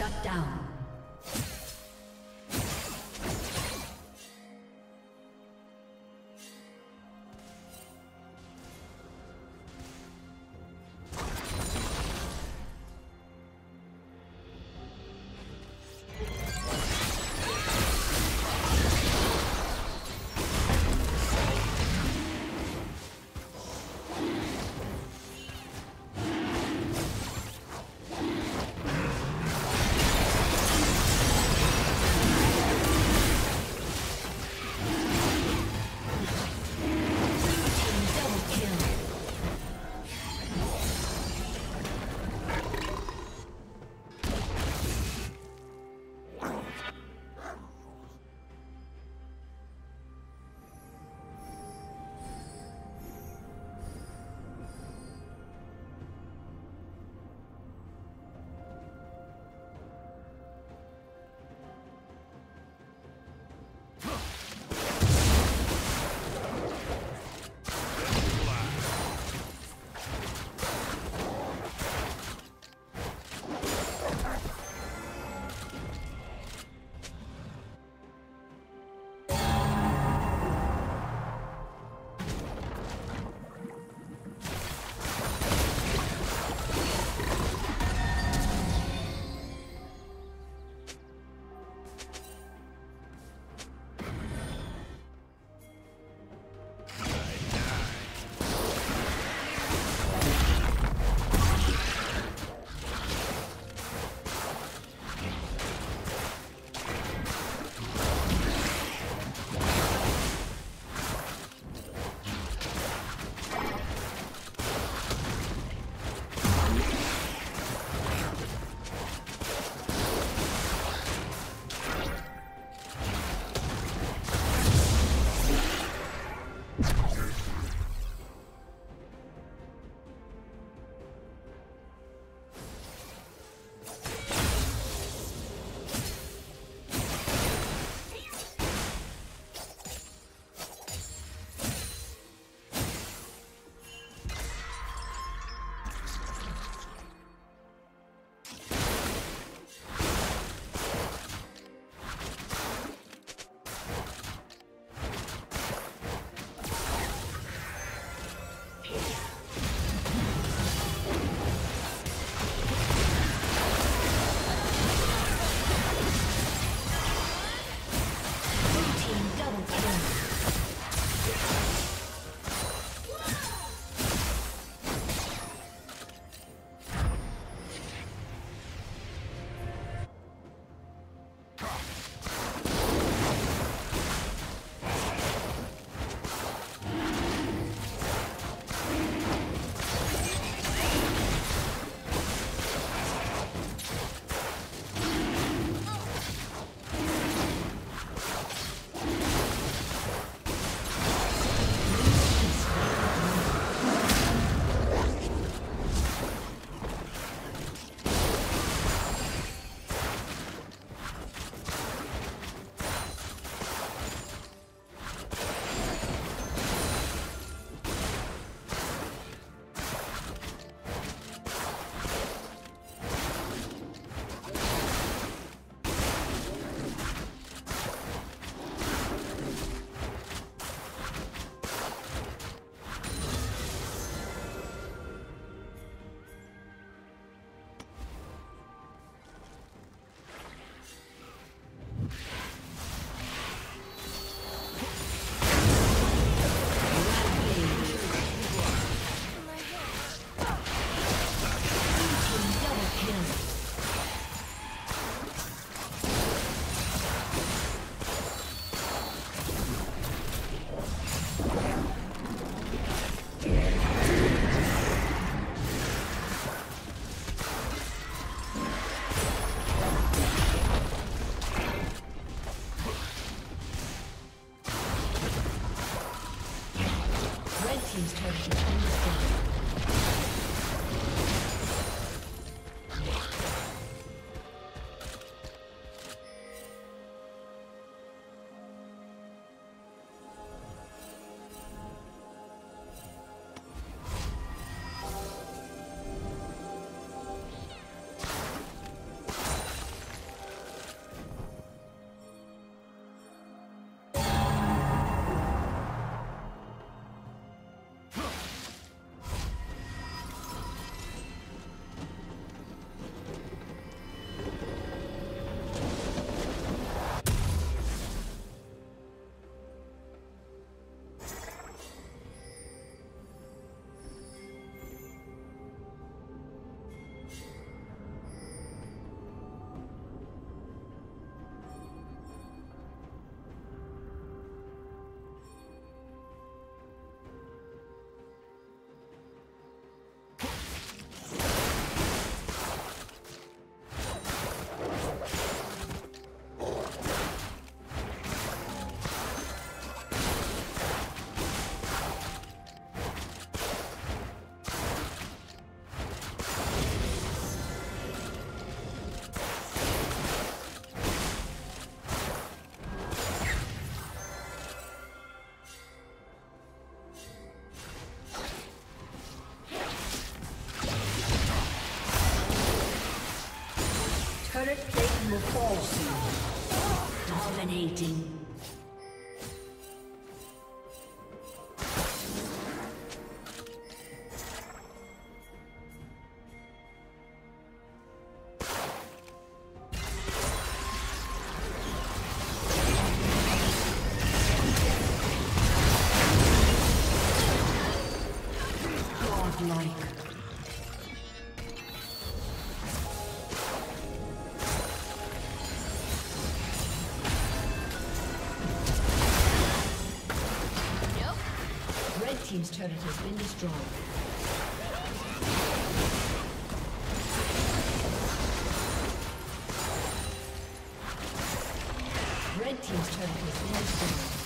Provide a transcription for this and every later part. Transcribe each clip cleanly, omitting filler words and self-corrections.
Shut down. plating will fall soon. Dominating. Team's turret has been destroyed. Red team's turret has been destroyed.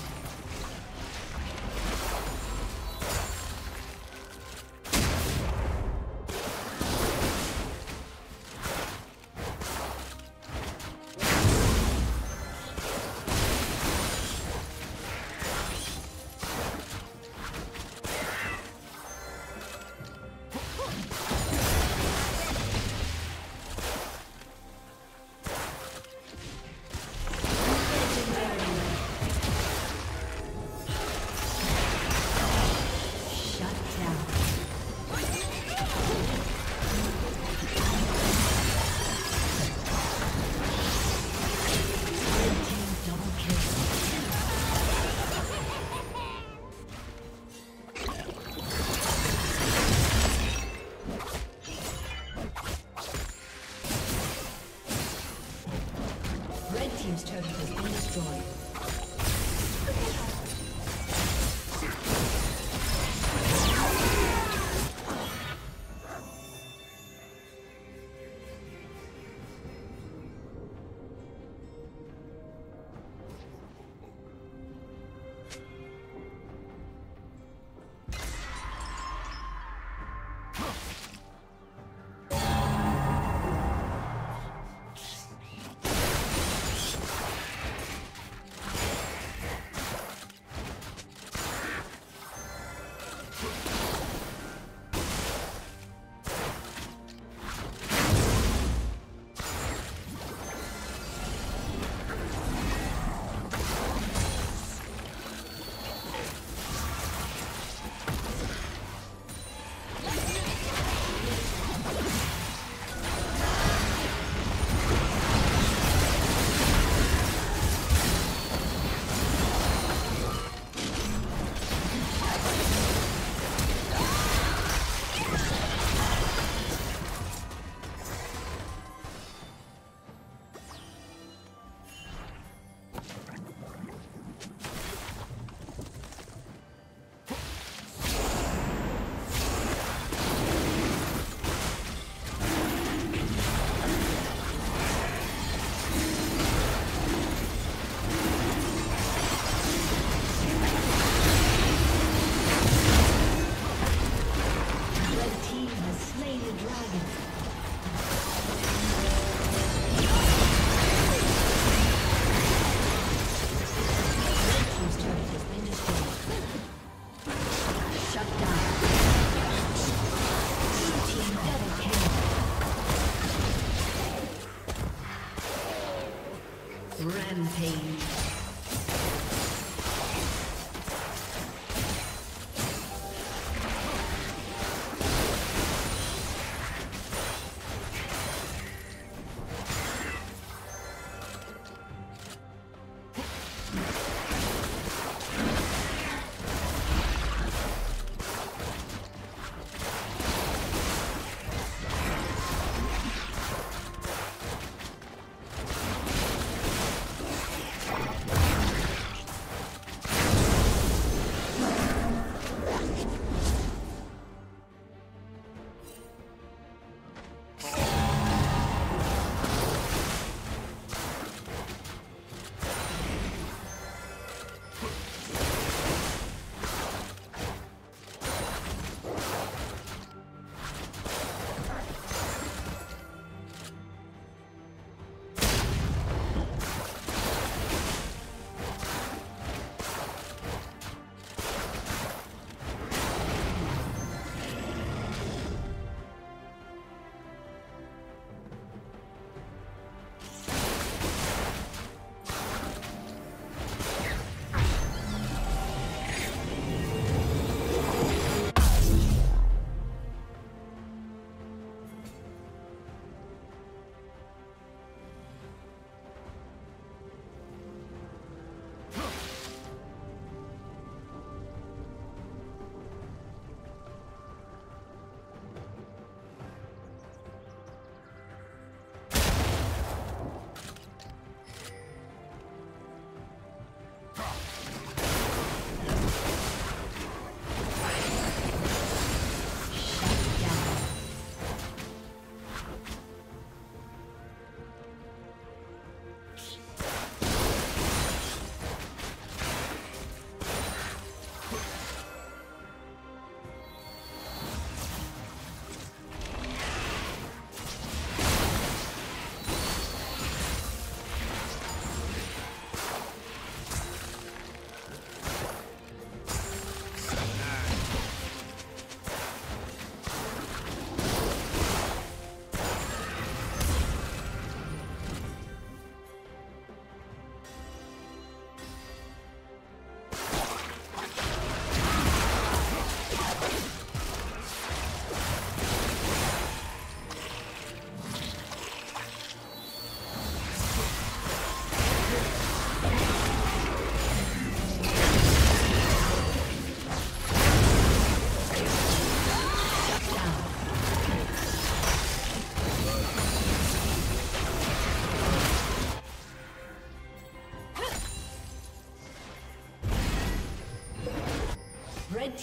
Red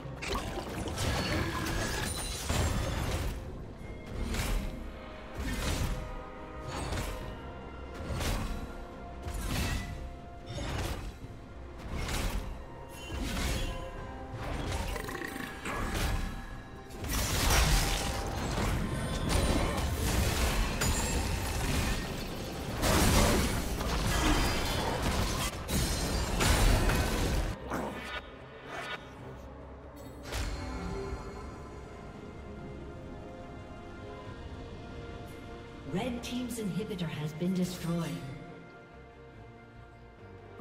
Red team's inhibitor has been destroyed.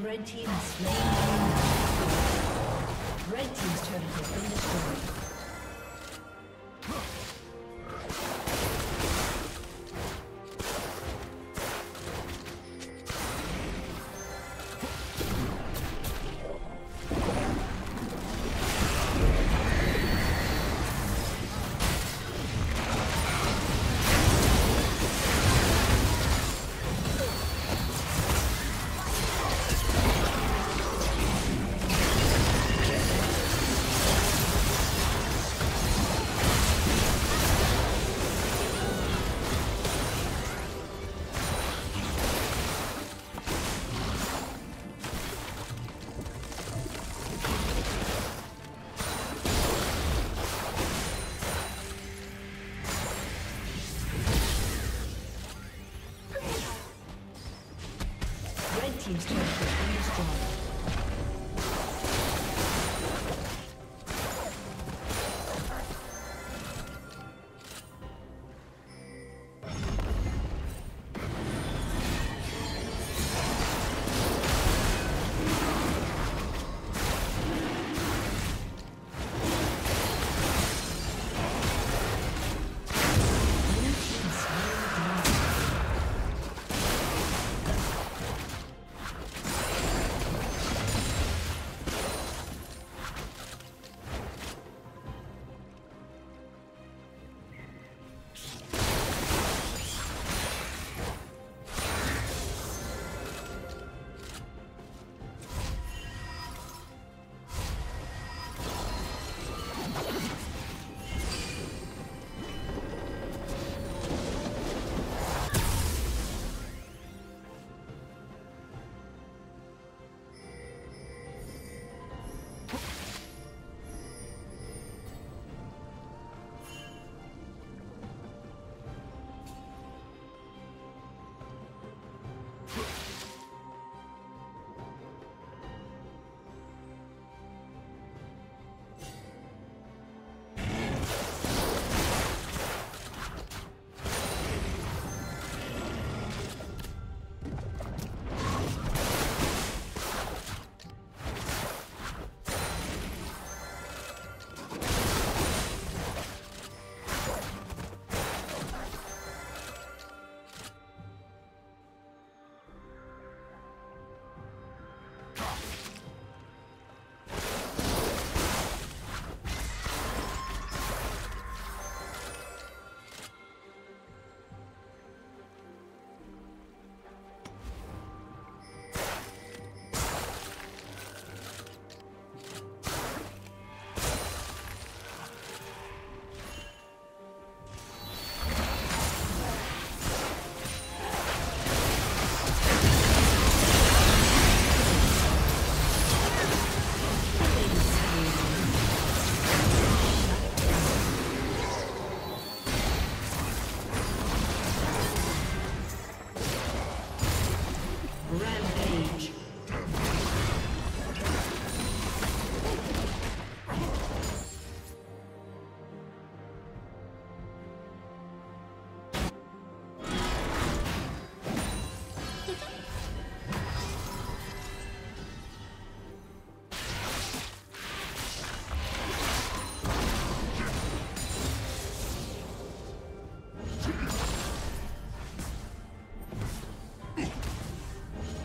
Red team has slain. Red team's turret has been destroyed. Team's turret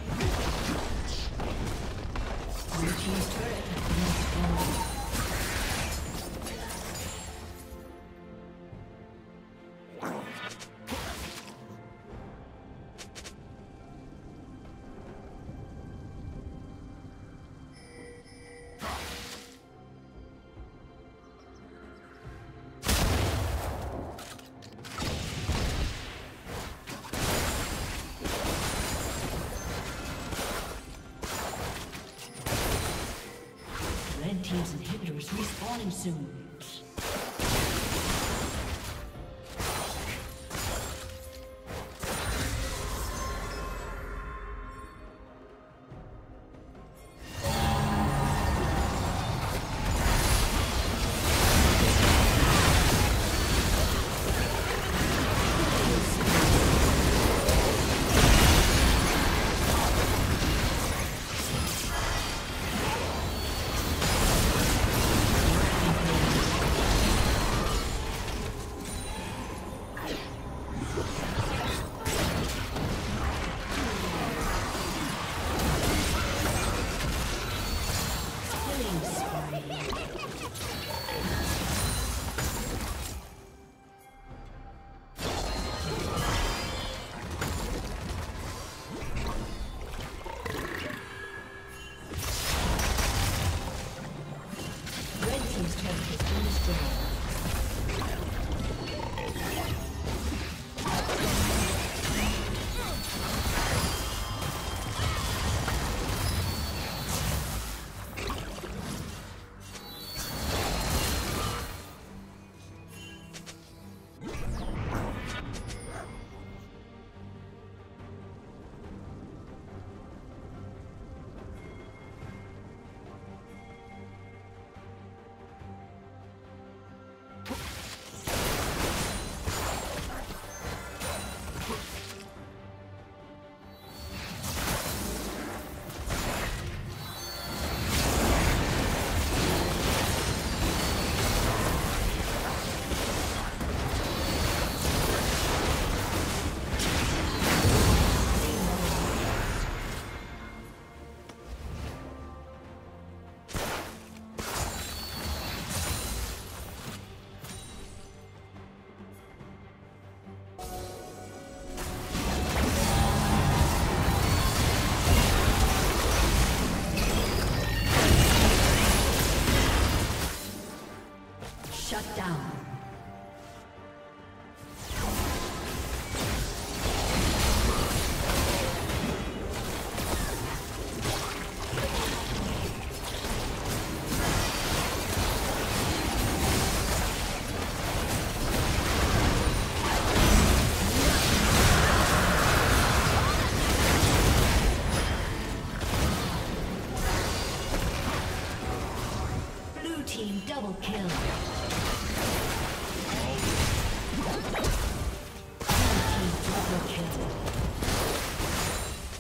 has been consumed. Shut down. Blue team double kill.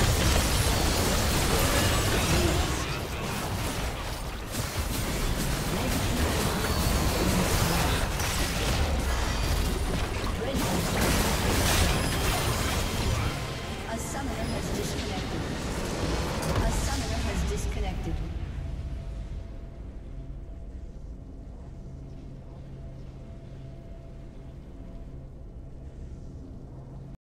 destroyed. A summoner